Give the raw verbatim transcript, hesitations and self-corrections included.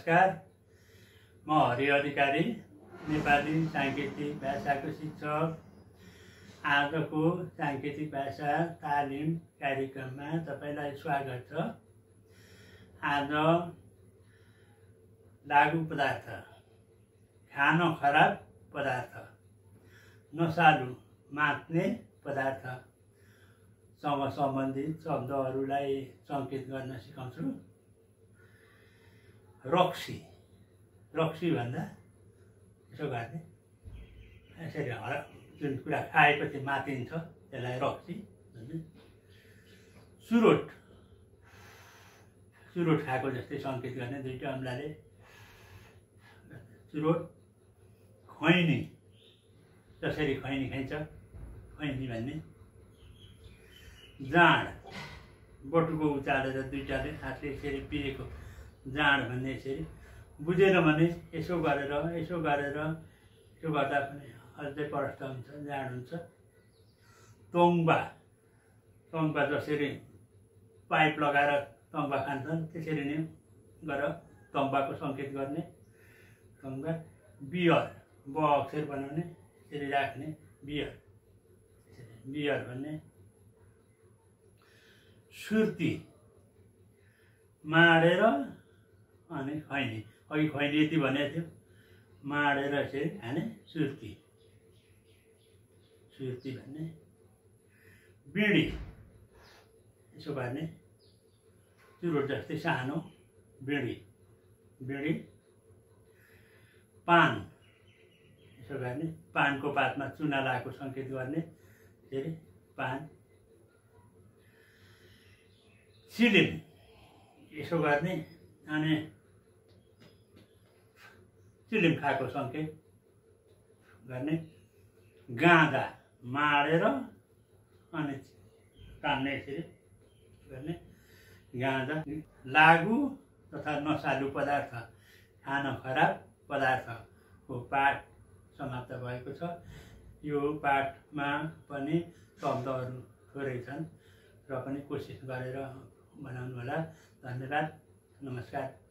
नमस्कार। म हरि अधिकारी, नेपाली सांकेतिक भाषाको शिक्षक। आजको सांकेतिक भाषा तालिम कार्यक्रममा तपाईलाई स्वागत छ। आज लागु पदार्थ, खान खराब पदार्थ, नसालु मात्ने पदार्थ सँग सम्बन्धित शब्दहरूलाई संकेत गर्न सिकाउँछु। रक्सी, रक्सी भन्दा यसो गर्ने, यसरी हर जुन कुरा खाएपछि मातिन्छ त्यसलाई रक्सी भन्ने। चुरोट, चुरोट खाएको जस्तै संकेत गर्ने दुईटा अम्लाले। चुरोट। खैनी, जसरी खैनी खाइन्छ खैनी भन्ने। जाँड, बटुको उचालेर दुईटाले हातले यसरी पिएको जाँड भन्ने। यसरी बुझेन भने यसो गरेर यसो गरेर त्यो गर्दा पनि अझै प्रष्ट हुन्छ, जाँड हुन्छ। तोङ्बा, तोङ्बा जसरी पाइप लगाएर तोङ्बा खान्छन् त्यसरी नै गरेर तोङ्बाको सङ्केत गर्ने। तोङ्बा। बियर, ब अक्षर बनाउने यसरी राख्ने बियर, बियर भन्ने। सुर्ती, माडेर अनि खैनी, अघि खैनी यति भनेको थियो, माडेर यसरी खाने सुर्ती, सुर्ती भन्ने। बिडी, यसो गर्ने चुरोट जस्तै सानो बिडी, बिडी। पान, यसो गर्ने पानको पातमा चुना लगाएको सङ्केत गर्ने यसरी पान। सिलिम, यसो गर्ने अनि सिलिम खाएको सङ्केत गर्ने। गाँदा, माडेर अनि तान्ने यसरी गर्ने गाँदा। लागु तथा नसालु पदार्थ, खान खराब पदार्थको पाठ समाप्त भएको छ। यो पाठमा पनि शब्दहरू थोरै छन् र पनि कोसिस गरेर बनाउनु होला। धन्यवाद, नमस्कार।